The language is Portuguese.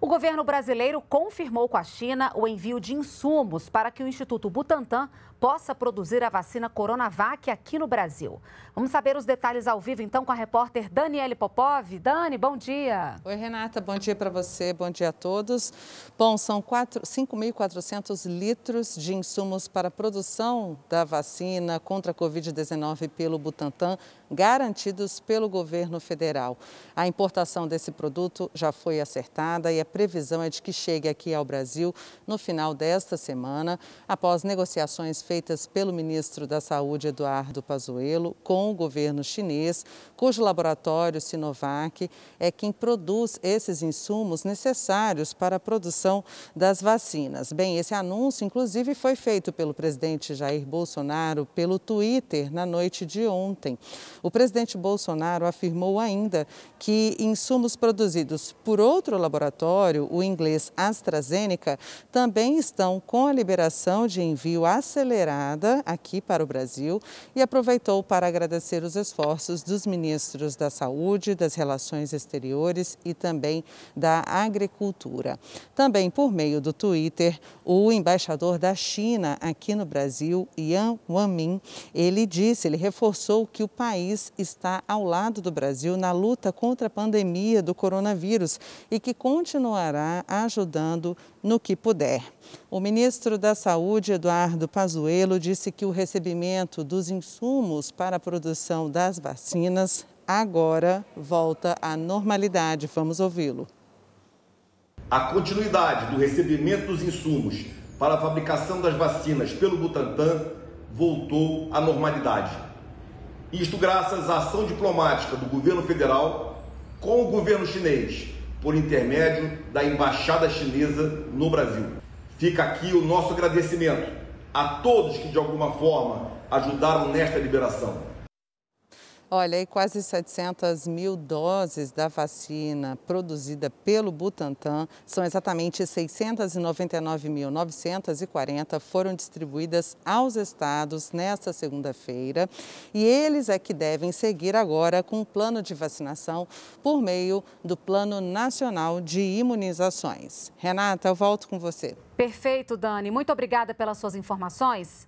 O governo brasileiro confirmou com a China o envio de insumos para que o Instituto Butantan possa produzir a vacina CoronaVac aqui no Brasil. Vamos saber os detalhes ao vivo, então, com a repórter Daniel Popov. Dani, bom dia. Oi, Renata, bom dia para você, bom dia a todos. Bom, são 5.400 litros de insumos para a produção da vacina contra a Covid-19 pelo Butantan, garantidos pelo governo federal. A importação desse produto já foi acertada e a previsão é de que chegue aqui ao Brasil no final desta semana, após negociações feitas pelo ministro da Saúde, Eduardo Pazuello, com o governo chinês, cujo laboratório Sinovac é quem produz esses insumos necessários para a produção das vacinas. Bem, esse anúncio, inclusive, foi feito pelo presidente Jair Bolsonaro pelo Twitter na noite de ontem. O presidente Bolsonaro afirmou ainda que insumos produzidos por outro laboratório, o inglês AstraZeneca, também estão com a liberação de envio acelerada aqui para o Brasil e aproveitou para agradecer os esforços dos ministros da Saúde, das Relações Exteriores e também da Agricultura. Também por meio do Twitter, o embaixador da China aqui no Brasil, Yan Wangmin, ele reforçou que o país está ao lado do Brasil na luta contra a pandemia do coronavírus e que continuará ajudando no que puder. O ministro da Saúde, Eduardo Pazuello, disse que o recebimento dos insumos para a produção das vacinas agora volta à normalidade. Vamos ouvi-lo. A continuidade do recebimento dos insumos para a fabricação das vacinas pelo Butantan voltou à normalidade. Isto graças à ação diplomática do governo federal com o governo chinês, por intermédio da embaixada chinesa no Brasil. Fica aqui o nosso agradecimento a todos que, de alguma forma, ajudaram nesta liberação. Olha, e quase 700 mil doses da vacina produzida pelo Butantan, são exatamente 699.940, foram distribuídas aos estados nesta segunda-feira. E eles é que devem seguir agora com o plano de vacinação por meio do Plano Nacional de Imunizações. Renata, eu volto com você. Perfeito, Dani. Muito obrigada pelas suas informações.